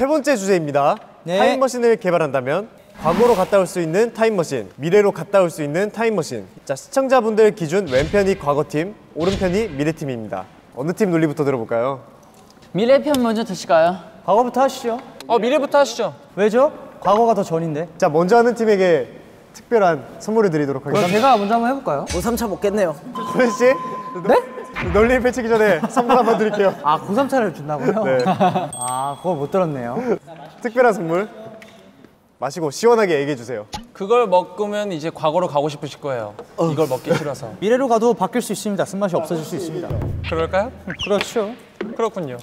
세 번째 주제입니다. 네. 타임머신을 개발한다면 과거로 갔다 올 수 있는 타임머신, 미래로 갔다 올 수 있는 타임머신. 자, 시청자분들 기준 왼편이 과거팀, 오른편이 미래팀입니다. 어느 팀 논리부터 들어볼까요? 미래편 먼저 드실까요? 과거부터 하시죠. 미래부터 하시죠. 왜죠? 과거가 더 전인데. 자, 먼저 하는 팀에게 특별한 선물을 드리도록 하겠습니다. 제가 먼저 한번 해볼까요? 5,3차 먹겠네요. 호시씨? 네? 논리 펼치기 전에 선물 한번 드릴게요. 아, 고3차를 준다고요? 네. 아, 그거 못 들었네요. 특별한 선물 마시고 시원하게 얘기해주세요. 그걸 먹으면 이제 과거로 가고 싶으실 거예요. 이걸 먹기 싫어서. 미래로 가도 바뀔 수 있습니다. 쓴맛이 없어질 수 있습니다. 그럴까요? 그렇죠. 그렇군요.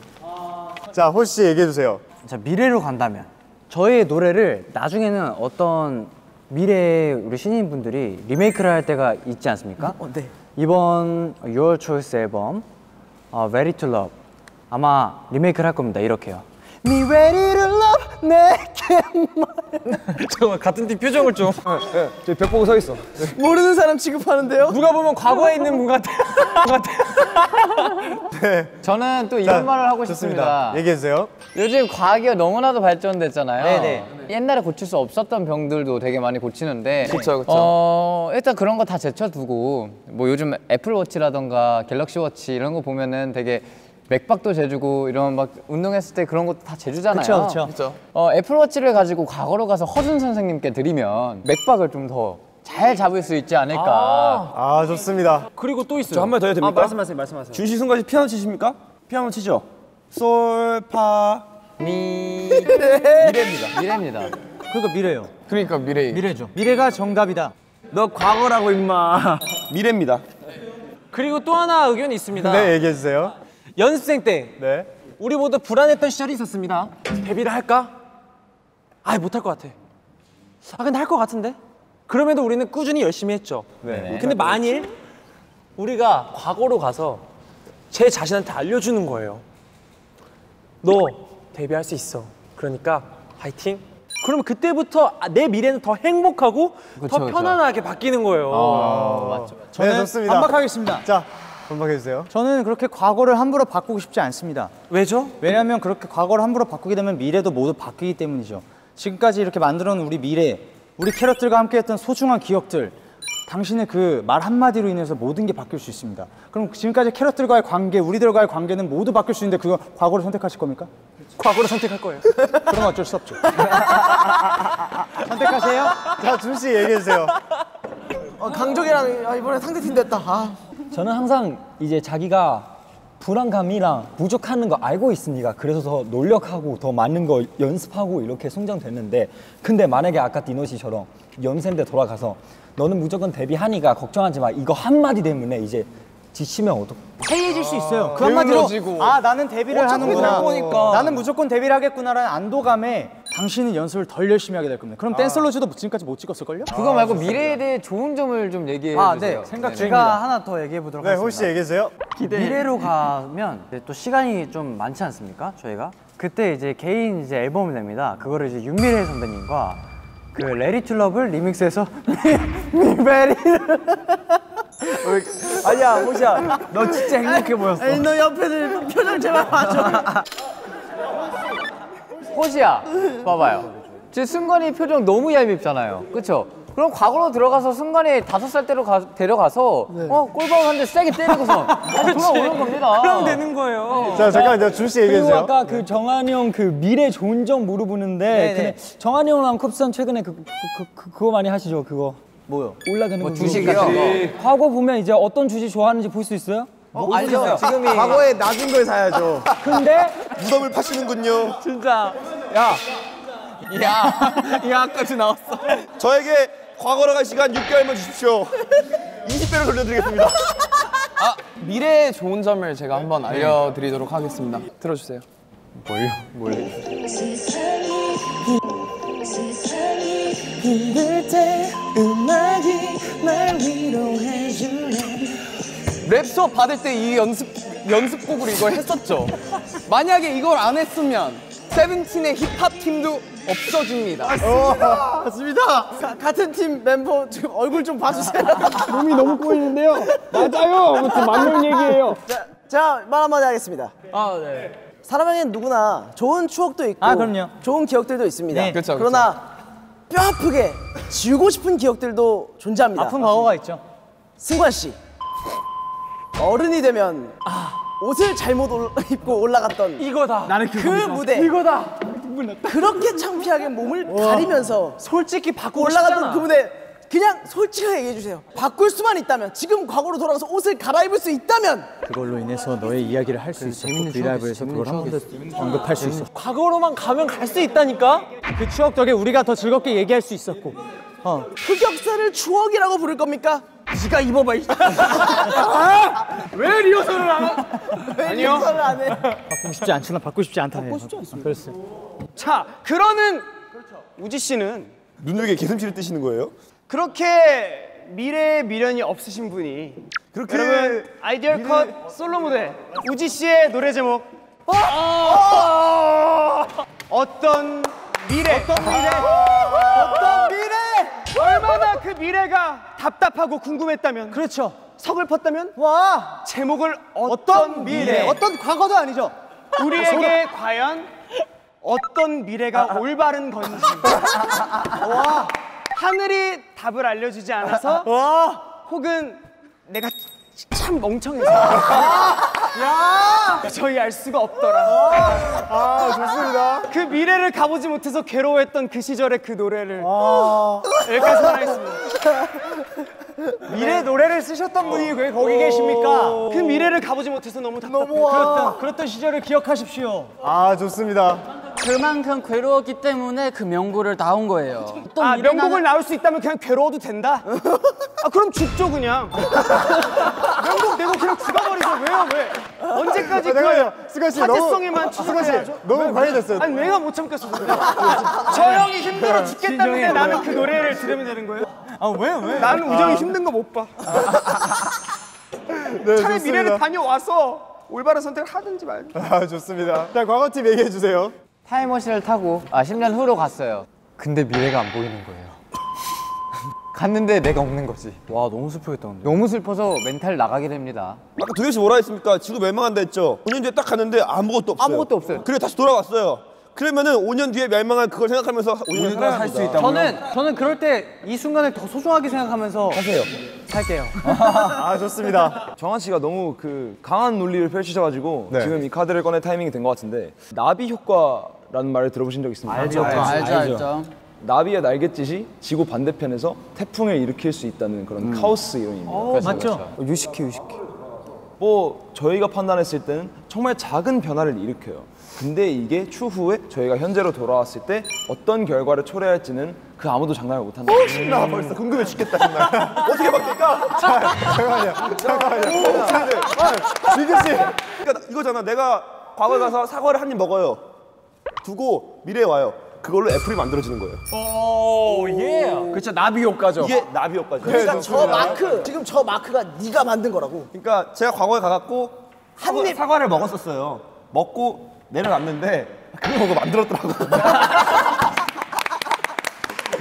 자, 호시 얘기해주세요. 자, 미래로 간다면 저의 노래를 나중에는 어떤 미래의 우리 신인분들이 리메이크를 할 때가 있지 않습니까? 네. 이번 Your Choice 앨범 Ready to Love 아마 리메이크를 할 겁니다. 이렇게요. Me ready to love 내게 말. 잠깐만, 같은 팀 표정을 좀. 네, 저 벽 보고 서 있어. 네. 모르는 사람 취급하는데요? 누가 보면 과거에 있는 분 같아요. 네. 저는 또 이런 말을 하고 좋습니다. 싶습니다. 얘기해주세요. 요즘 과학이 너무나도 발전됐잖아요. 네네. 옛날에 고칠 수 없었던 병들도 되게 많이 고치는데. 그렇죠, 그렇죠. 일단 그런 거 다 제쳐두고 뭐 요즘 애플워치라던가 갤럭시워치 이런 거 보면은 되게 맥박도 재주고 이런 막 운동했을 때 그런 것도 다 재주잖아요. 그렇죠, 그렇죠. 애플워치를 가지고 과거로 가서 허준 선생님께 드리면 맥박을 좀 더 잘 잡을 수 있지 않을까. 아, 좋습니다. 그리고 또 있어요. 저 한 마디 더 해도 됩니까? 말씀하세요. 준시 순간 피아노 치십니까? 피아노 치죠? 솔, 파, 미. 미래입니다. 그러니까 미래요. 그러니까 미래죠. 미래가 정답이다. 너 과거라고 임마. 미래입니다. 그리고 또 하나 의견이 있습니다. 네, 얘기해주세요. 연습생 때 네. 우리 모두 불안했던 시절이 있었습니다. 데뷔를 할까? 아예 못할 것 같아. 아, 근데 할 것 같은데? 그럼에도 우리는 꾸준히 열심히 했죠. 네네. 근데 만일 우리가 과거로 가서 제 자신한테 알려주는 거예요. 너 데뷔할 수 있어. 그러니까 파이팅. 그러면 그때부터 내 미래는 더 행복하고 더 편안하게 바뀌는 거예요. 맞죠. 저는 네, 반박하겠습니다. 자. 반박해주세요. 저는 그렇게 과거를 함부로 바꾸고 싶지 않습니다. 왜죠? 왜냐하면 그렇게 과거를 함부로 바꾸게 되면 미래도 모두 바뀌기 때문이죠. 지금까지 이렇게 만들어놓은 우리 미래, 우리 캐럿들과 함께했던 소중한 기억들, 당신의 그 말 한마디로 인해서 모든 게 바뀔 수 있습니다. 그럼 지금까지 캐럿들과의 관계, 우리들과의 관계는 모두 바뀔 수 있는데 그거 과거를 선택하실 겁니까? 그렇죠. 과거를 선택할 거예요. 그럼 어쩔 수 없죠. 선택하세요. 자, 준씨 얘기해주세요. 강적이랑 이번에 상대팀 됐다. 저는 항상 이제 자기가 불안감이랑 부족하는 거 알고 있으니까 그래서 더 노력하고 더 많은 거 연습하고 이렇게 성장됐는데, 근데 만약에 아까 디노 씨처럼 연습생 때 돌아가서 너는 무조건 데뷔하니까 걱정하지 마, 이거 한마디 때문에 이제 지치면 해이해질 수 있어요. 그 한마디로 나는 데뷔를 하는구나, 나는 무조건 데뷔를 하겠구나라는 안도감에 당신은 연습을 덜 열심히 하게 될 겁니다. 그럼 댄슬로즈도 지금까지 못 찍었을걸요? 그거 말고 좋습니다. 미래에 대해 좋은 점을 좀 얘기해 주세요. 네. 생각 중입니다. 제가 하나 더 얘기해 보도록 하겠습니다. 네, 호시 얘기해주세요. 미래로 가면 또 시간이 좀 많지 않습니까? 저희가 그때 이제 개인 이제 앨범을 냅니다. 그거를 이제 윤미래 선배님과 그 레디 투 러브를 리믹스해서 미베리를 아니야, 호시야, 너 진짜 행복해 보였어. 아니, 너 옆에는 표정 제발 봐줘. 호시야, 봐봐요. 지금 승관이 표정 너무 얄밉잖아요. 그쵸? 그럼 과거로 들어가서 승관이 5살 때로 데려가서 네. 골방을 한 대 세게 때리고서 돌아오는 겁니다. 그럼 되는 거예요. 자, 잠깐 이제 준씨 얘기해주세요. 그리고 아까 그 정한이 형 그 미래 좋은 점 물어보는데 근데 정한이 형랑 컵스턴 최근에 그거 많이 하시죠, 그거. 뭐요? 올라가는 거. 주식 같은 거. 과거 보면 이제 어떤 주식 좋아하는지 볼 수 있어요? 알죠. 지금이 과거에 낮은 걸 사야죠. 근데 무덤을 파시는군요. 진짜. 야까지 나왔어. 저에게 과거로 갈 시간 6개월만 주십시오. 20배로 돌려드리겠습니다. 미래의 좋은 점을 제가 한번 알려드리도록 하겠습니다. 들어주세요. 뭘요? 힘들 때 음악이 날 위로해주네. 랩 수업 받을 때 이 연습곡으로 이걸 했었죠. 만약에 이걸 안 했으면 세븐틴의 힙합 팀도 없어집니다. 맞습니다. 같은 팀 멤버 지금 얼굴 좀 봐주세요. 몸이 너무 꼬이는데요. 맞아요. 맞는 얘기예요. 자, 말 한마디 하겠습니다. 네. 사람에게는 누구나 좋은 추억도 있고 그럼요. 좋은 기억들도 있습니다. 네. 그쵸, 그러나 뼈 아프게 지우고 싶은 기억들도 존재합니다. 아픈 과거가 있죠. 승관 씨, 어른이 되면 옷을 잘못 입고 올라갔던 이거다. 나는 그 무대 이거다. 그렇게 창피하게 몸을 가리면서 솔직히 바꾸고 올라갔던 그 무대 그냥 솔직하게 얘기해 주세요. 바꿀 수만 있다면, 지금 과거로 돌아가서 옷을 갈아입을 수 있다면 그걸로 인해서 너의 이야기를 할 수 있어. 브이라이브에서 그걸 한 번 더 언급할 수 있어. 과거로만 가면 갈 수 있다니까. 그 추억 덕에 우리가 더 즐겁게 얘기할 수 있었고. 흑역사를 추억이라고 부를 겁니까? 지가 입어봐. 왜 리허설을 안 해? 왜 리허설을 안 해? 바꾸고 싶지 않지만 바꾸고 싶지 않다. 바꾸고 싶지 않습니다. 자, 그러는 우지 씨는 눈누게 개슴치를 뜨시는 거예요? 그렇게 미래의 미련이 없으신 분이 그렇게 여러분 아이디얼 컷 솔로 무대 우지 씨의 노래 제목 어떤 미래 어떤 미래 얼마나 그 미래가 답답하고 궁금했다면 그렇죠 서글펐다면 와 제목을 어떤 미래 어떤 과거도 아니죠 우리에게 과연 어떤 미래가 올바른 건지 와 하늘이 답을 알려주지 않아서 혹은 내가 참 멍청해서 저희 알 수가 없더라 좋습니다 그 미래를 가보지 못해서 괴로워했던 그 시절의 그 노래를 여기까지 하겠습니다 미래 노래를 쓰셨던 분이 왜 거기 계십니까? 그 미래를 가보지 못해서 너무 답답해요 그랬던 시절을 기억하십시오 좋습니다 그만큼 괴로웠기 때문에 그 명곡을 나온 거예요. 명곡을 나올 수 있다면 그냥 괴로워도 된다? 그럼 죽죠 그냥. 명곡 내고 그냥 죽어버리죠. 왜요? 언제까지 그걸 사제성에만 추적해야죠? 너무 과해됐어요. 아니 내가 못 참겠어. 저 형이 힘들어 죽겠다는데 나는 그 노래를 들으면 되는 거예요? 왜? 나는 우정이 힘든 거 못 봐. 차라리 미래를 다녀와서 올바른 선택을 하든지 말든지. 좋습니다. 자 과거팀 얘기해 주세요. 타임머신을 타고 10년 후로 갔어요. 근데 미래가 안 보이는 거예요. 갔는데 내가 없는 거지. 와 너무 슬프겠다 근데. 너무 슬퍼서 멘탈 나가게 됩니다. 아까 도겸 씨 뭐라 했습니까? 지구 멸망한다 했죠? 5년 뒤에 딱 갔는데 아무것도 없어요. 아무것도 없어요. 그리고 다시 돌아왔어요. 그러면은 5년 뒤에 멸망할 그걸 생각하면서 5년 살아야 할 수 있다. 저는 그럴 때 이 순간을 더 소중하게 생각하면서 하세요. 살게요. 좋습니다. 정한 씨가 너무 그 강한 논리를 펼치셔가지고 지금 이 카드를 꺼낼 타이밍이 된 것 같은데 나비 효과라는 말을 들어보신 적 있습니까? 알죠. 나비의 날갯짓이 지구 반대편에서 태풍을 일으킬 수 있다는 그런 카오스 이론입니다. 맞죠? 유식해. 저희가 판단했을 때는 정말 작은 변화를 일으켜요. 근데 이게 추후에 저희가 현재로 돌아왔을 때 어떤 결과를 초래할지는 그 아무도 장담을 못한다. 신나 벌써 궁금해 죽겠다 정말. 어떻게 바뀔까? 잠깐만요. 민규 씨. 그러니까 이거잖아. 내가 과거에 가서 사과를 한 입 먹어요. 두고 미래에 와요. 그걸로 애플이 만들어지는 거예요. 오 예. 그렇죠. 나비 효과죠. 이게 나비 효과죠. 그러니까 저 마크. 지금 저 마크가 네가 만든 거라고. 그러니까 제가 과거에 가갖고 한 입 사과를 먹었었어요. 먹고 내려놨는데 그거 보고 만들었더라고요.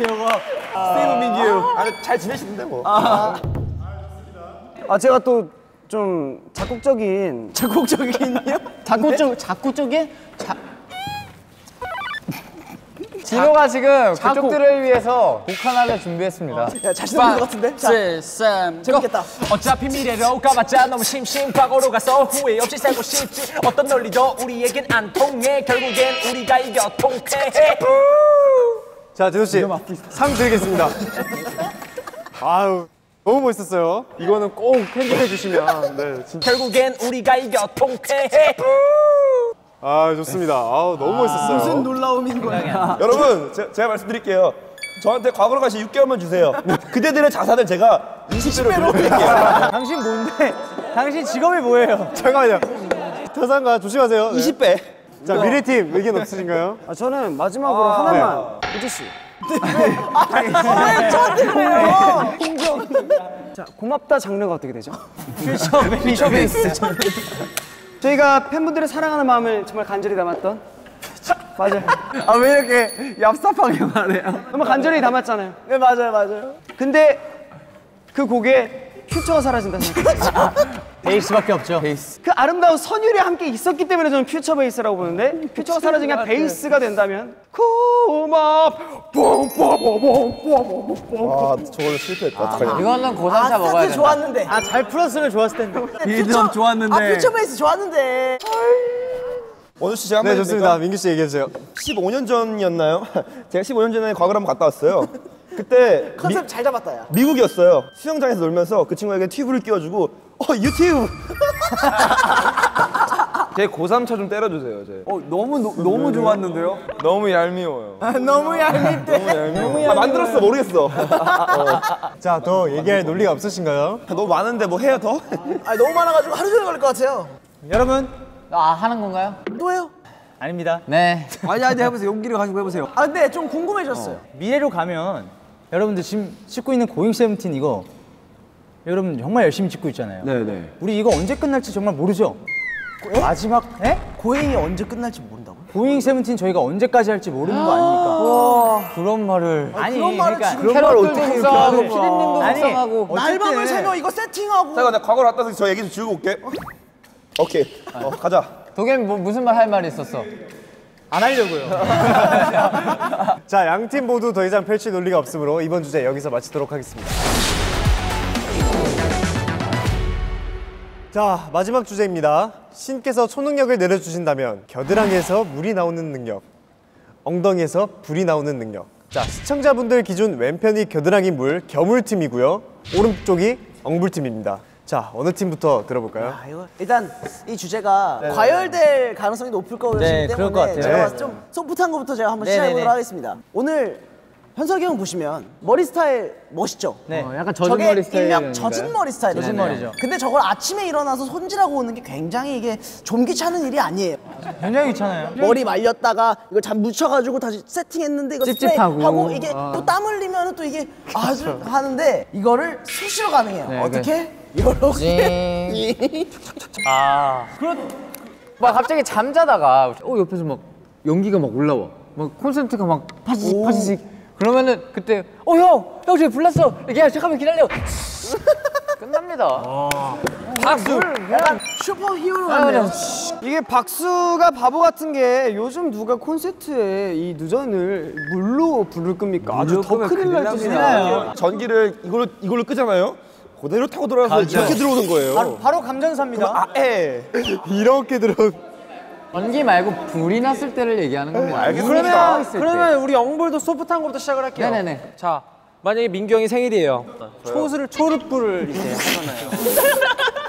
이거 스테이브 민규. 잘 지내시는데 뭐. 제가 또 좀 작곡적인요? 작곡적인? 디노가 지금 그쪽들을 위해서 곡 하나를 준비했습니다. 야, 자신 있는 것 같은데? 재밌겠다. 어차피 미래로 가봤자 너무 심심 과거로 가서 후회 없이 살고 싶지 어떤 논리도 우리에겐 안 통해 결국엔 우리가 이겨 통쾌해 자, 디노 씨, 상 드리겠습니다. 너무 멋있었어요. 이거는 꼭 편집해 주시면 진짜. 결국엔 우리가 이겨 통쾌해 좋습니다. 너무 멋있었어요. 무슨 놀라움인 거야. 여러분, 제가 말씀드릴게요. 저한테 과거로 가시 6개월만 주세요. 그대들의 자산을 제가 20배로 드릴게요. 당신 뭔데? 당신 직업이 뭐예요? 잠깐만요. 타산가 조심하세요. 20배. 자, 미래팀 의견 없으신가요? 저는 마지막으로 하나만. 우지 씨. 저한테 그래요. 자, 고맙다 장르가 어떻게 되죠? 피셔베이스. 저희가 팬분들의 사랑하는 마음을 정말 간절히 담았던 맞아요. 왜 이렇게 얍삽하게 말해요? 정말 간절히 담았잖아요. 네 맞아요. 근데 그 곡에 퓨처가 사라진다 생각해요. 베이스밖에 없죠. 베이스. 그 아름다운 선율이 함께 있었기 때문에 저는 퓨처 베이스라고 보는데 퓨처가 사라진 게 베이스가 된다면 고맙 아 저걸로 실패했다. 아, 이건 난 고산차 먹어야 돼. 아 좋았는데. 아 잘 풀었으면 좋았을 텐데. 리듬 좋았는데. 아 퓨처 베이스 좋았는데. 원우 씨 제가 한번 네 좋습니다. 민규 씨 얘기해 주세요. 15년 전이었나요? 제가 15년 전에 과거를 한번 갔다 왔어요. 그때 컨셉 잘 잡았다 야. 미국이었어요. 수영장에서 놀면서 그 친구에게 튜브를 끼워주고 유튜브! 제 고3차 좀 때려주세요. 제. 너무 좋았는데요? 너무 얄미워요. 아, 너무 얄밉대. 너무 얄미워. 아, 만들었어 모르겠어. 자, 더 얘기할 논리가 없으신가요? 너무 많은데 뭐 해야 더? 아니, 너무 많아가지고 하루 종일 걸릴 것 같아요. 여러분! 아, 하는 건가요? 또 해요? 아닙니다. 네. 아니 해보세요. 용기를 가지고 해보세요. 아 근데 좀 궁금해졌어요. 미래로 가면 여러분들 지금 찍고 있는 고잉 세븐틴 이거 여러분 정말 열심히 찍고 있잖아요. 네네. 우리 이거 언제 끝날지 정말 모르죠? 에? 마지막 에? 고잉이 언제 끝날지 모른다고요? 고잉 세븐틴 저희가 언제까지 할지 모르는 거 아닙니까? 와. 그런 말을 아니 그러니까 지금 그런 말 어떻게 이렇게 하고 피디님도 속상하고 날밤을 새며 이거 세팅하고 잠깐 나 과거로 왔다 저 얘기 좀 지우고 올게. 오케이. 가자. 도겸이 무슨 말 할 말이 있었어? 안 하려고요. 자, 양 팀 모두 더 이상 펼칠 논리가 없으므로 이번 주제 여기서 마치도록 하겠습니다. 자, 마지막 주제입니다. 신께서 초능력을 내려주신다면 겨드랑이에서 물이 나오는 능력, 엉덩이에서 불이 나오는 능력. 자, 시청자분들 기준 왼편이 겨드랑이 물, 겨물팀이고요. 오른쪽이 엉불팀입니다. 자, 어느 팀부터 들어볼까요? 야, 이거 일단 이 주제가 네네. 과열될 가능성이 높을 거기 때문에 그럴 것 같아요. 제가 네. 좀 소프트한 것부터 제가 한번 시작해보도록 하겠습니다. 오늘 현석이 형 보시면 머리 스타일 멋있죠? 네, 약간 젖은 머리 스타일. 저게 일명 젖은 머리 스타일이에요. 젖은 머리죠. 근데 저걸 아침에 일어나서 손질하고 오는 게 굉장히 이게 좀 귀찮은 일이 아니에요. 굉장히 귀찮아요. 머리 말렸다가 이걸 잠 묻혀가지고 다시 세팅했는데 이거 찝찝하고 하고 이게 또 땀 흘리면 또 이게 아주 하는데 이거를 수시로 가능해요. 네, 어떻게? 네. 이렇게 아 그런 막 갑자기 잠자다가 옆에서 막 연기가 막 올라와 막 콘센트가 막 파지직 파지직 그러면은 그때 형 저기 불났어 이렇게 잠깐만 기다려 끝납니다. 박수! 약간 슈퍼 히어로 같네요. 이게 박수가 바보 같은 게 요즘 누가 콘서트에 이 누전을 물로 부를 겁니까? 아주 더 큰일 날 짓이네요. 전기를 이걸로 끄잖아요? 그대로 타고 들어와서 이렇게 들어오는 거예요. 바로 감전사입니다. 이렇게 들어온. 전기 말고 불이 났을 때를 얘기하는 겁니다. 알겠습니다. 그러면 우리 엉불도 소프트한 것부터 시작을 할게요. 네네네. 자, 만약에 민규 형이 생일이에요. 초록불을 이제 하잖아요.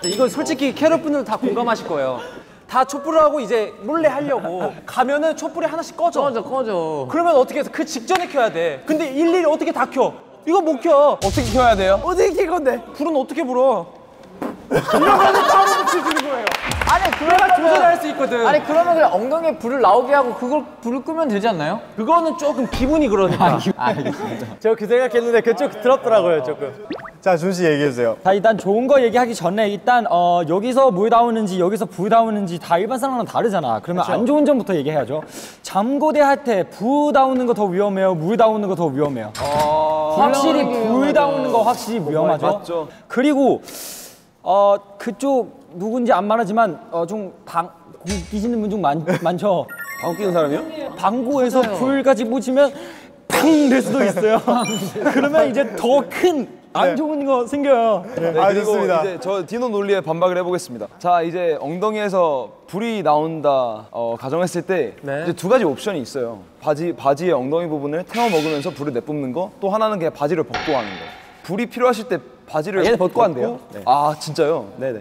이건 솔직히 캐럿분들 다 공감하실 거예요. 다 촛불하고 이제 몰래 하려고 가면은 촛불이 하나씩 꺼져. 그러면 어떻게 해서 그 직전에 켜야 돼. 근데 일일이 어떻게 다 켜? 이거 못 켜. 어떻게 켜야 돼요? 어떻게 켤 건데? 불은 어떻게 불어? 이런 거는 따로 붙여주는 거예요. 아니 그래야 조절할 수 있거든. 아니 그러면 그냥 엉덩이에 불을 나오게 하고 그걸 불을 끄면 되지 않나요? 그거는 조금 기분이 그러니까. 알겠습니다. 제가 그 생각했는데 그쪽 더럽더라고요 조금. 자 준 씨 얘기해주세요. 자 일단 좋은 거 얘기하기 전에 일단 여기서 물 나오는지 여기서 불 나오는지 다 일반 사람랑 다르잖아. 그러면 그쵸? 안 좋은 점부터 얘기해야죠. 잠고대 할 때 불 나오는 거 더 위험해요? 물 나오는 거 더 위험해요? 확실히 불 나오는 거 확실히 위험하죠. 맞죠. 그리고 그쪽 누군지 안 말하지만 좀 방 끼시는 분 좀 많죠? 방 끼는 사람이요? 방구에서 불까지 꽂히면 팡! 될 수도 있어요. 그러면 이제 더 큰 안 좋은 거 생겨요. 네, 아, 그리고 좋습니다. 이제 저 디노 논리에 반박을 해보겠습니다. 자, 이제 엉덩이에서 불이 나온다 가정했을 때 이제 두 가지 옵션이 있어요. 바지의 엉덩이 부분을 태워 먹으면서 불을 내뿜는 거, 또 하나는 그냥 바지를 벗고 하는 거. 불이 필요하실 때 바지를 벗고 한대요? 네. 아, 진짜요? 네네.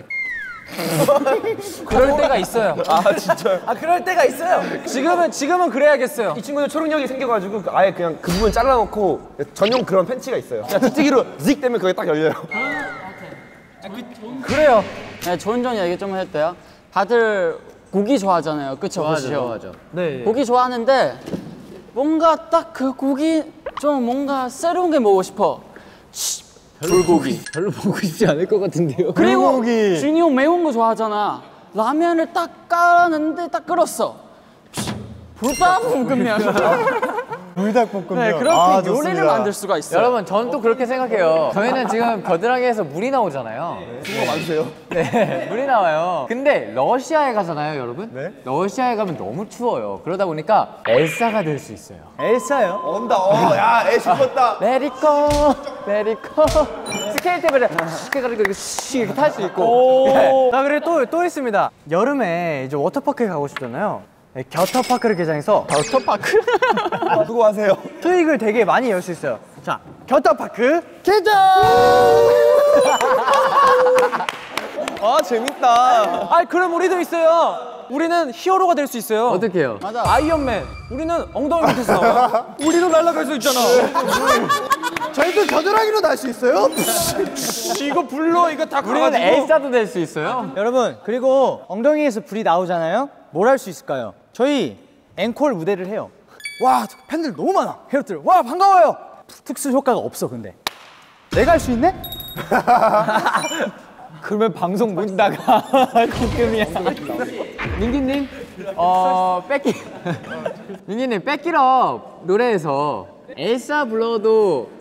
그럴 때가 있어요. 아 진짜요? 아 그럴 때가 있어요. 지금은 그래야겠어요. 이 친구는 초능력이 생겨가지고 아예 그냥 그 부분 잘라놓고 전용 그런 팬츠가 있어요. 그냥 뒤뜨기로 직 되면 그게 딱 열려요. 아, 오케이. 그래요. 네, 조은정이 얘기 좀 했대요. 다들 고기 좋아하잖아요. 그쵸? 좋아하죠. 네. 고기 좋아하는데 뭔가 딱 그 고기 좀 뭔가 새로운 게 먹고 싶어. 불고기. 별로 보고 싶지 않을 것 같은데요. 그리고 준이 형 매운 거 좋아하잖아. 라면을 딱 깔았는데 딱 끓었어. 불밥 먹으면 불닭볶음면. 네, 그렇게 요리를 좋습니다. 만들 수가 있어요. 여러분, 전 또 그렇게 생각해요. 저희는 지금 겨드랑이에서 물이 나오잖아요. 수고 많으세요. 네, 물이 나와요. 근데 러시아에 가잖아요, 여러분? 네? 러시아에 가면 너무 추워요. 그러다 보니까 엘사가 될 수 있어요. 엘사요? 온다, 야, 애 죽었다. Let it go. 스케이트 때문에 쉽게 가리고 이렇게 탈 수 있고. 네. 아, 그리고 또 있습니다. 여름에 이제 워터파크에 가고 싶잖아요. 네, 겨터파크를 개장해서 겨터파크? 수고하세요. 트윅을 되게 많이 열 수 있어요. 자, 겨터파크 개장! 아, 재밌다. 아, 그럼 우리도 있어요. 우리는 히어로가 될 수 있어요. 어떻게 해요? 맞아. 아이언맨. 우리는 엉덩이 밑에서 나와요. 우리도 날아갈 수 있잖아. 저희도 겨드랑이로 날 수 있어요? 이거 불러, 이거 다 가가지고. 우리는 엘사도 될 수 있어요? 여러분, 그리고 엉덩이에서 불이 나오잖아요? 뭘 할 수 있을까요? 저희 앵콜 무대를 해요. 와, 팬들 너무 많아. 헤럿들, 와, 반가워요. 특수 효과가 없어, 근데. 내가 할 수 있네? 그러면 방송 문 나가. 지금이야. 민규님, 민규님, 백기럽 노래에서 엘사 불러도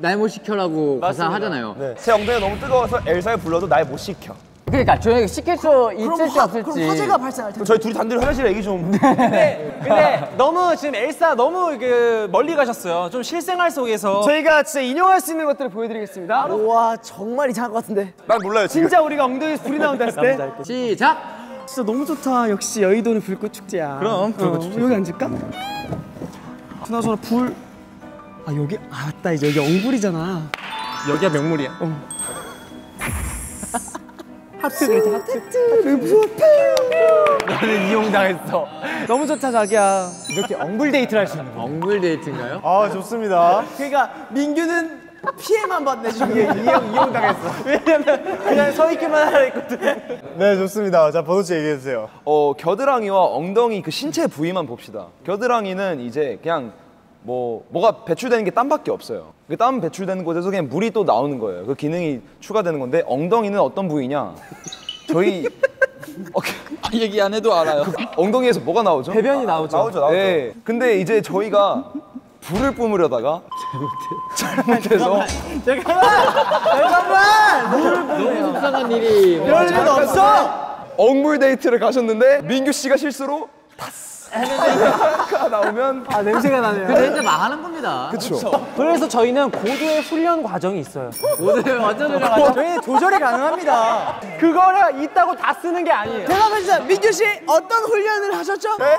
날 못 시켜라고 가사 하잖아요. 네. 제 엉덩이가 너무 뜨거워서 엘사를 불러도 날 못 시켜. 그러니까 저희 시킬 수 있을지 없을지. 그럼 화재가 발생할 텐데. 저희 둘이 단둘이 화장실에 얘기 좀. 근데 너무 지금 엘사 너무 그 멀리 가셨어요. 좀 실생활 속에서 저희가 진짜 인용할 수 있는 것들을 보여드리겠습니다. 와, 정말 이상한 것 같은데. 난 몰라요 지금. 진짜 우리가 엉덩이에서 불이 나온다 했을 때. 시작. 진짜 너무 좋다. 역시 여의도는 불꽃 축제야. 그럼 불꽃 축제. 여기 앉을까? 그나저나 불. 아, 여기. 아, 맞다. 이제 여기 엉불이잖아. 여기가 명물이야. 하트 그랬지, 하트. 나는 이용당했어. 너무 좋다, 자기야. 이렇게 엉불 데이트를 할 수 있는 거야. 엉불 데이트인가요? 아, 좋습니다. 그러니까 민규는 피해만 받네, 지금. 이용당했어. 왜냐면 그냥 서 있기만 하라 했거든. 네, 좋습니다. 자, 버논 씨 얘기해주세요. 겨드랑이와 엉덩이 그 신체 부위만 봅시다. 겨드랑이는 이제 그냥 뭐가 배출되는 게 땀밖에 없어요. 그 땀 배출되는 곳에서 그냥 물이 또 나오는 거예요. 그 기능이 추가되는 건데, 엉덩이는 어떤 부위냐? 저희 얘기 안 해도 알아요. 엉덩이에서 뭐가 나오죠? 배변이 나오죠. 나오죠. 네. 근데 이제 저희가 불을 뿜으려다가 잘못해서 잠깐만! 물을 뿜으려다가 너무 속상한 일이. 그럴 일은 없어! 엉물 데이트를 가셨는데 민규 씨가 실수로 탔어. 냄새가 나오면 냄새가 나네요. 그 냄새 망하는 겁니다. 그렇죠. 그래서 저희는 고도의 훈련 과정이 있어요. 고도의 완전 훈련 과정. 저희는 조절이 가능합니다. 그거를 있다고 다 쓰는 게 아니에요. 대답해주세요. 민규 씨, 어떤 훈련을 하셨죠? 네?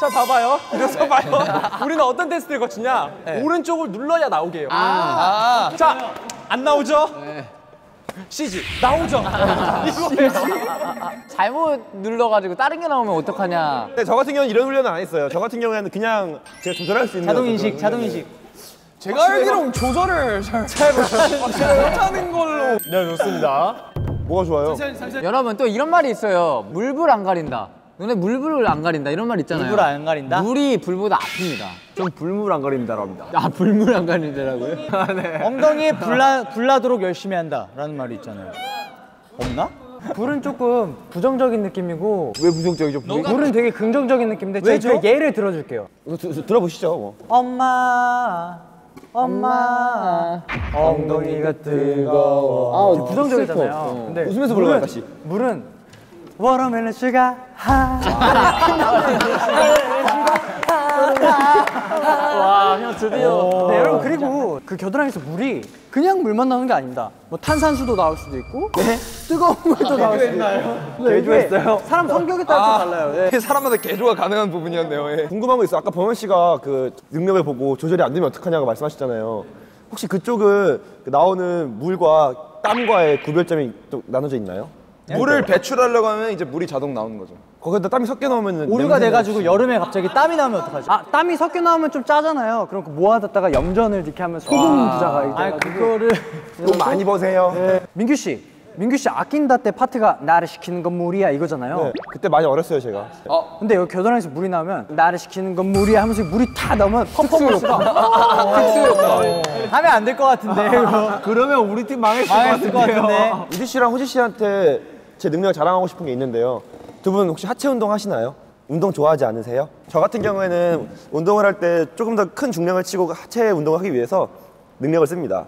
자, 봐봐요. 이래서 봐요. 우리는 어떤 테스트를 거치냐? 네. 오른쪽을 눌러야 나오게 해요. 자, 안 나오죠? 네. CG 나오죠? 이거예요. 잘못 눌러가지고 다른 게 나오면 어떡하냐. 근데 저 같은 경우는 이런 훈련은 안 했어요. 저 같은 경우에는 그냥 제가 조절할 수 있는 자동인식. 제가 알기로는 조절을 잘 못하는 걸로. 네, 좋습니다. 뭐가 좋아요? 여러분, 또 이런 말이 있어요. 물불 안 가린다. 눈에 물불을 안 가린다, 이런 말 있잖아요. 물불 안 가린다? 물이 불보다 아픕니다. 좀 불물 안 가린다랍니다. 아, 불물 안 가린다라고요? 아, 네. 엉덩이에 불나도록 열심히 한다라는 말이 있잖아요. 없나? 불은 조금 부정적인 느낌이고. 왜 부정적이죠? 불은 되게 긍정적인 느낌인데. 제가 예를 들어줄게요. 들어보시죠. 엄마 엉덩이가 뜨거워. 부정적이잖아요. 근데 웃으면서 불러요, 다시. 물은 워터멜론 슈가 하. 와, 형 드디어. 네, 여러분, 그리고 그 겨드랑이에서 물이 그냥 물만 나오는 게 아닙니다. 뭐 탄산수도 나올 수도 있고, 네? 뜨거운 물도 나올 수도 있고. 개조했어요? 사람 성격에 따라서 달라요. 네. 사람마다 개조가 가능한 부분이었네요. 예. 궁금한 거 있어. 아까 범현 씨가 그 능력을 보고 조절이 안 되면 어떡하냐고 말씀하셨잖아요. 혹시 그쪽은 나오는 물과 땀과의 구별점이 또 나눠져 있나요? 물을 배출하려고 하면 이제 물이 자동 나오는 거죠. 거기다 땀이 섞여 나오면 오류가 돼가지고 여름에 갑자기 땀이 나면 어떡하지? 아, 땀이 섞여 나오면 좀 짜잖아요. 그럼 모아뒀다가 염전을 이렇게 하면 소금 부자가 이제 그거를 돈 많이 버세요. 네. 민규 씨 아낀다 때 파트가 나를 시키는 건 물이야 이거잖아요. 네. 그때 많이 어렸어요 제가. 근데 여기 겨드랑이에서 물이 나오면 나를 시키는 건 물이야 하면서 물이 다 나오면 펑펑 울어. 하면 안 될 것 같은데. 그러면 우리 팀 망했을 것 같은데. 우지 씨랑 호지 씨한테 제 능력 자랑하고 싶은 게 있는데요. 두 분 혹시 하체 운동 하시나요? 운동 좋아하지 않으세요? 저 같은 경우에는 운동을 할 때 조금 더 큰 중량을 치고 하체 운동을 하기 위해서 능력을 씁니다.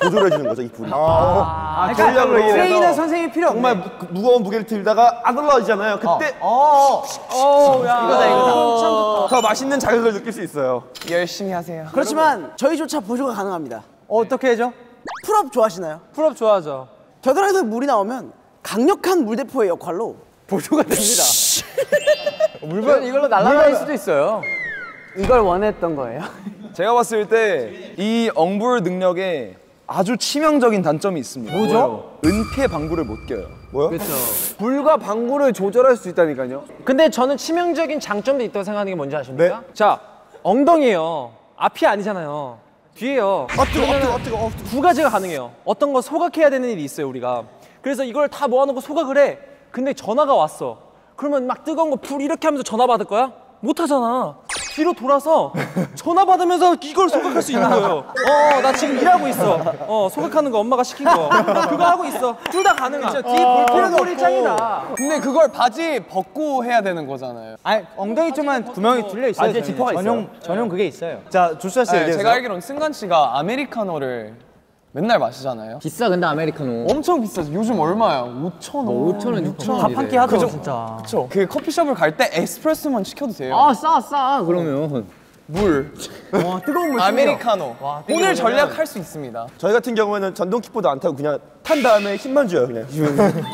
보조를 해주는 거죠, 이 불이. 그러니까 트레이너 선생님이 필요 없네. 정말 무거운 무게를 들다가 안 올라오잖아요. 그때 이거다 이거다. 더 맛있는 자극을 느낄 수 있어요. 열심히 하세요. 그렇지만 저희조차 보조가 가능합니다. 어떻게 해죠? 풀업 좋아하시나요? 풀업 좋아하죠. 겨드랑이에서 물이 나오면 강력한 물대포의 역할로 보조가 됩니다. 물건 이걸로 날아갈 수도 있어요. 이걸 원했던 거예요? 제가 봤을 때 이 엉불 능력에 아주 치명적인 단점이 있습니다. 뭐죠? 은폐 방구를 못 껴요. 뭐야? 그렇죠. 불과 방구를 조절할 수 있다니까요. 근데 저는 치명적인 장점도 있다고 생각하는 게 뭔지 아십니까? 네? 자, 엉덩이에요. 앞이 아니잖아요. 뒤에요. 아 뜨거워, 뜨거워, 뜨거워. 두 가지가 가능해요. 어떤 거 소각해야 되는 일이 있어요, 우리가. 그래서 이걸 다 모아놓고 소각을 해. 근데 전화가 왔어. 그러면 막 뜨거운 거 불 이렇게 하면서 전화 받을 거야? 못 하잖아. 뒤로 돌아서 전화 받으면서 이걸 소각할 수 있는 거예요. 나 지금 일하고 있어. 소각하는 거 엄마가 시킨 거. 그거 하고 있어. 둘 다 가능해. 진짜 뒤 볼 필요도 없고. 짱이다. 근데 그걸 바지 벗고 해야 되는 거잖아요. 아니 엉덩이 쪽만 구멍이 뚫려 있어요. 바지에 지퍼가 있어요. 전용 그게 있어요. 자, 조슈아 씨 얘기해서. 제가 알기로는 승관 씨가 아메리카노를 맨날 마시잖아요. 비싸 근데 아메리카노. 엄청 비싸죠. 요즘 얼마야? 5,000원. 5,000원, 6,000원. 밥 한 끼 하죠. 그죠? 진짜. 그쵸. 그 커피숍을 갈 때 에스프레소만 시켜도 돼요. 아, 싸. 그러면. 물. 와, 뜨거운 물. 아메리카노. 와, 오늘 전략할 수 있습니다. 저희 같은 경우에는 전동 킥보드 안 타고 그냥 탄 다음에 힘만 줘요. 그냥.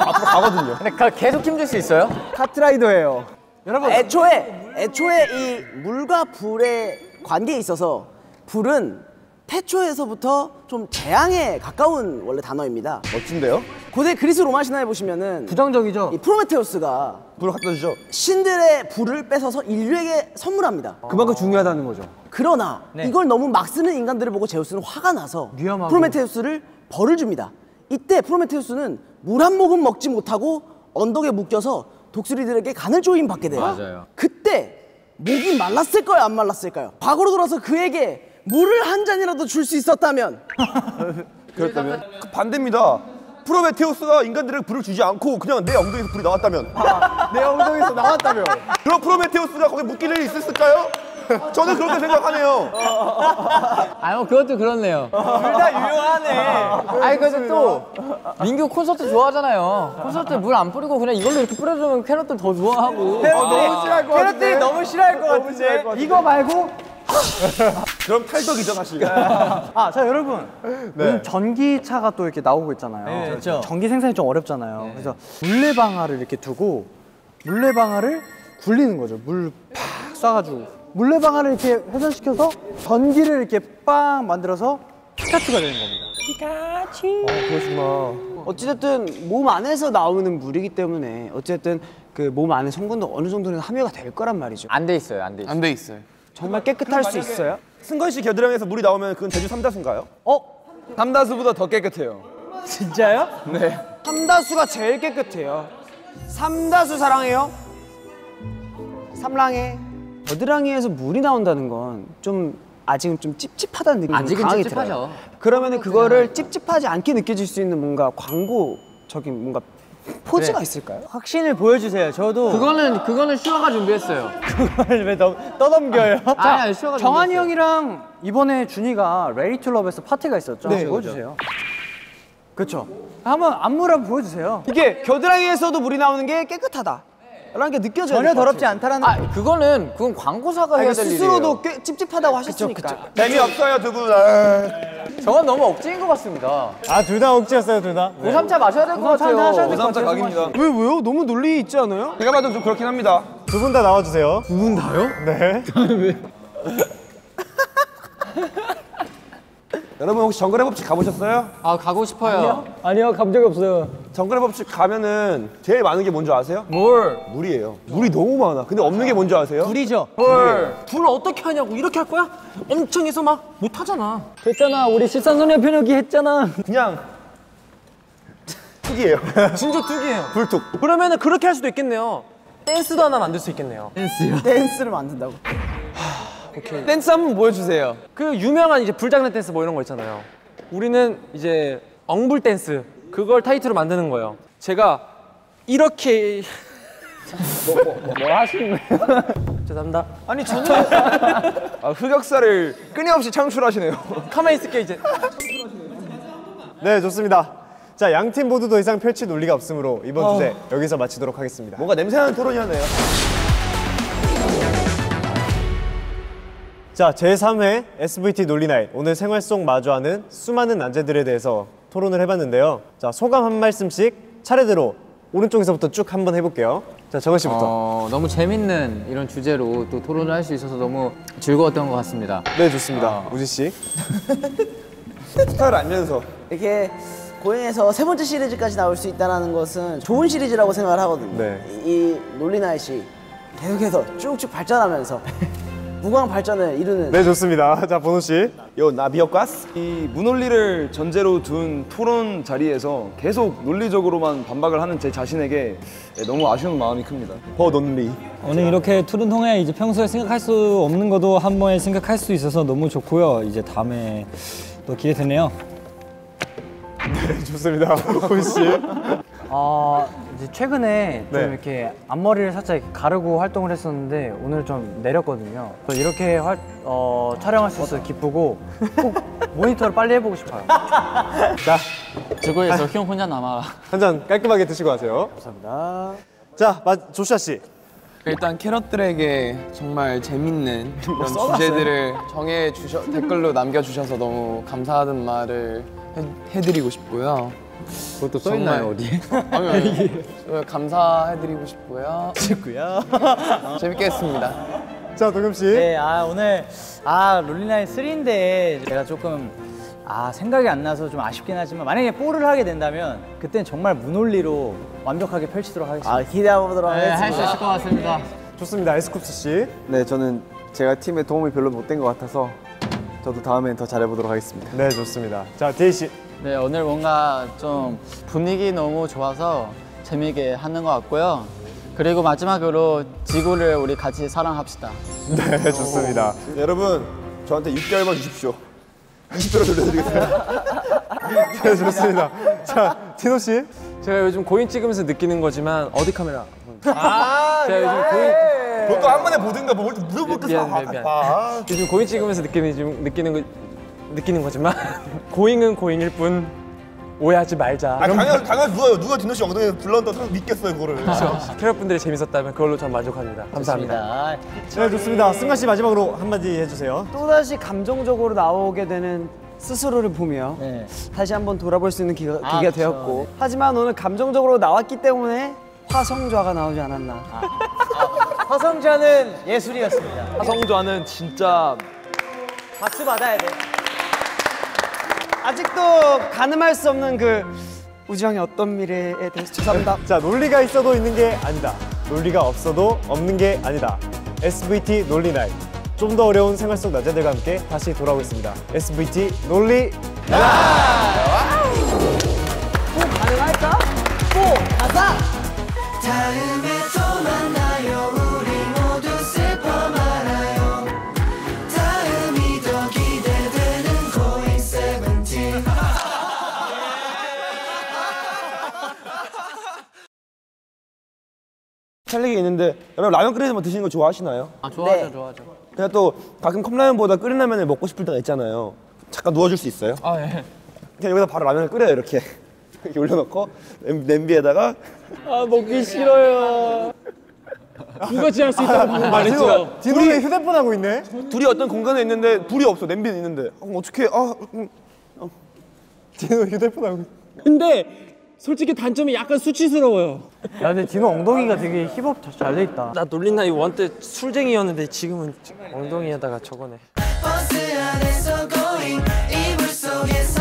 앞으로 가거든요. 근데 계속 힘줄 수 있어요? 카트라이더예요. 여러분. 애초에 이 물과 불의 관계에 있어서 불은 태초에서부터 좀 재앙에 가까운 원래 단어입니다. 멋진데요? 고대 그리스 로마 신화에 보시면은 부정적이죠? 이 프로메테우스가 불을 갖다 주죠? 신들의 불을 뺏어서 인류에게 선물합니다. 그만큼 중요하다는 거죠? 그러나 네. 이걸 너무 막 쓰는 인간들을 보고 제우스는 화가 나서 위험하고. 프로메테우스를 벌을 줍니다. 이때 프로메테우스는 물 한 모금 먹지 못하고 언덕에 묶여서 독수리들에게 간을 조임받게 돼요. 맞아요. 그때 목이 말랐을까요? 안 말랐을까요? 과거로 돌아서 그에게 물을 한 잔이라도 줄 수 있었다면 그랬다면? 반대입니다. 프로메테우스가 인간들에게 불을 주지 않고 그냥 내 엉덩이에서 불이 나왔다면 내 엉덩이에서 나왔다면 그럼 프로메테우스가 거기 묶일 일이 있었을까요? 저는 그렇게 생각하네요. 아유 그것도 그렇네요. 둘 다 유효하네. 아니 그래서 또 민규 콘서트 좋아하잖아요. 콘서트 물 안 뿌리고 그냥 이걸로 이렇게 뿌려주면 캐럿들 더 좋아하고 캐럿들이 너무 싫어할 것 같은데 이거 말고 그럼 탈덕이죠 사실. 자 여러분 네. 요즘 전기차가 또 이렇게 나오고 있잖아요. 네, 그렇죠. 전기 생산이 좀 어렵잖아요. 네. 그래서 물레방아를 이렇게 두고 물레방아를 굴리는 거죠. 물 팍 쏴가지고 물레방아를 이렇게 회전시켜서 전기를 이렇게 빵 만들어서 피카츄가 되는 겁니다. 피카츄. 그렇구나. 어찌됐든 몸 안에서 나오는 물이기 때문에 어쨌든 그 몸 안에 성분도 어느 정도는 함유가 될 거란 말이죠. 안 돼 있어요. 안 돼 있어요. 정말 깨끗할 수 있어요? 승관 씨 겨드랑이에서 물이 나오면 그건 제주 삼다수인가요? 삼다수보다 더 깨끗해요. 진짜요? 네. 삼다수가 제일 깨끗해요. 삼다수 사랑해요. 삼랑해. 겨드랑이에서 물이 나온다는 건 좀 아직은 좀 찝찝하다는 느낌이 강하게 들어요. 그러면은 그거를 찝찝하지 않게 느껴질 수 있는 뭔가 광고적인 뭔가 포즈가 있을까요? 확신을 보여주세요. 저도 그거는 슈아가 준비했어요. 그걸 왜 떠넘겨요? 자, 정한이 형이랑 이번에 준이가 Ready to Love에서 파티가 있었죠? 네, 보여주세요. 그렇죠. 한번 안무를 한번 보여주세요. 이게 겨드랑이에서도 물이 나오는 게 깨끗하다 라는 게 느껴져요. 전혀 더럽지 않다라는 거. 그건 광고사가 해야 될 일이에요. 스스로도 꽤 찝찝하다고 하셨으니까. 재미없어요 두 분. 저건 너무 억지인 것 같습니다. 둘 다 억지였어요, 둘 다. 네. 5,3차 마셔야 될 것 같아요. 5,3차 각입니다. 왜요? 너무 논리 있지 않아요? 제가 봐도 좀 그렇긴 합니다. 두 분 다 나와주세요. 두 분 다요? 네. 여러분 혹시 정글의 법칙 가보셨어요? 가고 싶어요. 아니요, 간 적이 없어요. 정글의 법칙 가면은 제일 많은 게 뭔지 아세요? 물. 물이에요. 물이 너무 많아. 근데 없는 게 뭔지 아세요? 불이죠. 불. 불을 어떻게 하냐고? 이렇게 할 거야? 엄청 해서 막 못 하잖아. 됐잖아, 우리 실산소년 편육이 했잖아. 그냥 툭이에요. 진짜 툭이에요. 불툭. 그러면은 그렇게 할 수도 있겠네요. 댄스도 하나 만들 수 있겠네요. 댄스요? 댄스를 만든다고? 오케이. 댄스 한번 보여주세요. 그 유명한 이제 불장난 댄스 뭐 이런 거 있잖아요. 우리는 이제 엉불 댄스 그걸 타이틀로 만드는 거예요. 제가 이렇게 뭐 하시는 거예요? 죄송합니다. 아니 저는 아, 흑역사를 끊임없이 창출하시네요. 가만히 있을게요 이제. 네, 좋습니다. 자, 양 팀 모두 더 이상 펼칠 논리가 없으므로 이번 주제 여기서 마치도록 하겠습니다. 뭔가 냄새나는 토론이었네요. 자, 제3회 SVT 논리나잇, 오늘 생활 속 마주하는 수많은 난제들에 대해서 토론을 해봤는데요. 자, 소감 한 말씀씩 차례대로 오른쪽에서부터 쭉 한번 해볼게요. 자, 정한 씨부터. 너무 재밌는 이런 주제로 또 토론을 할 수 있어서 너무 즐거웠던 것 같습니다. 네, 좋습니다. 우지 씨. 스타를 알면서 이렇게 고행에서 세 번째 시리즈까지 나올 수 있다는 것은 좋은 시리즈라고 생각을 하거든요. 네. 이 논리나잇이 계속해서 쭉쭉 발전하면서 무궁한 발전을 이루는. 네, 좋습니다. 자, 보노 씨. 요 나비어가스. 이 무논리를 전제로 둔 토론 자리에서 계속 논리적으로만 반박을 하는 제 자신에게 너무 아쉬운 마음이 큽니다. 버논리. 오늘 이렇게 토론 통해 이제 평소에 생각할 수 없는 것도 한 번에 생각할 수 있어서 너무 좋고요. 이제 다음에 또 기대되네요. 네, 좋습니다. 호시 씨. 이제 최근에 좀 이렇게 앞머리를 살짝 가르고 활동을 했었는데 오늘 좀 내렸거든요. 이렇게 촬영할 수 있어서 기쁘고 꼭 모니터를 빨리 해보고 싶어요. 자, 지구에서 형 혼자 남아. 한 잔 깔끔하게 드시고 가세요. 감사합니다. 자, 조슈아 씨. 일단 캐럿들에게 정말 재밌는 그런 주제들을 댓글로 남겨주셔서 너무 감사하다는 말을 해드리고 싶고요. 그것도 써있나요, 어디에? 아니. 감사해드리고 싶고요. 재밌게 했습니다. 자, 도겸 씨. 네, 오늘 롤리나잇 3인데 제가 조금 생각이 안 나서 좀 아쉽긴 하지만 만약에 4를 하게 된다면 그때는 정말 무논리로 완벽하게 펼치도록 하겠습니다. 기대하고 보도록 하겠습니다. 할 수 있을 것 같습니다. 좋습니다. 에스쿱스 씨. 네, 저는 제가 팀에 도움이 별로 못 된 것 같아서 저도 다음엔 더 잘해보도록 하겠습니다. 네, 좋습니다. 자, 디에잇 씨. 네, 오늘 뭔가 좀 분위기 너무 좋아서 재미있게 하는 것 같고요. 그리고 마지막으로 지구를 우리 같이 사랑합시다. 네, 좋습니다. 네, 여러분, 저한테 6개월만 주십시오. 20배로 돌려드리겠습니다. 네, 좋습니다. 자, 디노 씨. 제가 요즘 고인 찍으면서 느끼는 거지만 어디 카메라? 제가 요즘 고인. 그것도 한 번에 보든가 뭘 또 물어볼까 봐. 요즘 고인 찍으면서 느끼는 거지만 고잉은 고잉일 뿐 오해하지 말자. 당연히 누가 디노 씨 엉덩이에 불러온다고 믿겠어요, 그거를. 그렇죠. 캐럿분들이 재밌었다면 그걸로 전 만족합니다. 감사합니다. 네, 좋습니다. 승관 씨 마지막으로 한마디 해주세요. 또다시 감정적으로 나오게 되는 스스로를 보며 다시 한번 돌아볼 수 있는 기회가 되었고, 하지만 오늘 감정적으로 나왔기 때문에 화성좌가 나오지 않았나. 화성좌는 예술이었습니다. 화성좌는 진짜 박수 받아야 돼. 아직도 가늠할 수 없는 그 우지 형의 어떤 미래에 대해서 죄송합니다. 자, 논리가 있어도 있는 게 아니다. 논리가 없어도 없는 게 아니다. SVT 논리나잇. 좀 더 어려운 생활 속 난제들과 함께 다시 돌아오겠습니다. SVT 논리나잇. 또 가능할까? 또 가자. 다음에 또 만나요. 찰리게 있는데, 여러분 라면 끓여서 드시는 거 좋아하시나요? 좋아하죠. 네. 좋아하죠. 그냥 또 가끔 컵라면보다 끓인 라면을 먹고 싶을 때가 있잖아요. 잠깐 누워줄 수 있어요? 예. 그냥 여기다 바로 라면을 끓여요, 이렇게. 이렇게 올려놓고 냄비에다가 먹기 싫어요. 이거지 할 수 있다고 말했죠. 둘이 휴대폰 하고 있네? 둘이 어떤 공간에 있는데 불이 없어, 냄비는 있는데. 어떡해, 디노 휴대폰 하고 있네. 근데 솔직히 단점이 약간 수치스러워요. 야, 근데 디노 엉덩이가 되게 힙업 잘 돼 있다. 나 논리나잇 1 때 술쟁이였는데 지금은 엉덩이에다가 저거네. 버스 안에서 going, 이불 속에서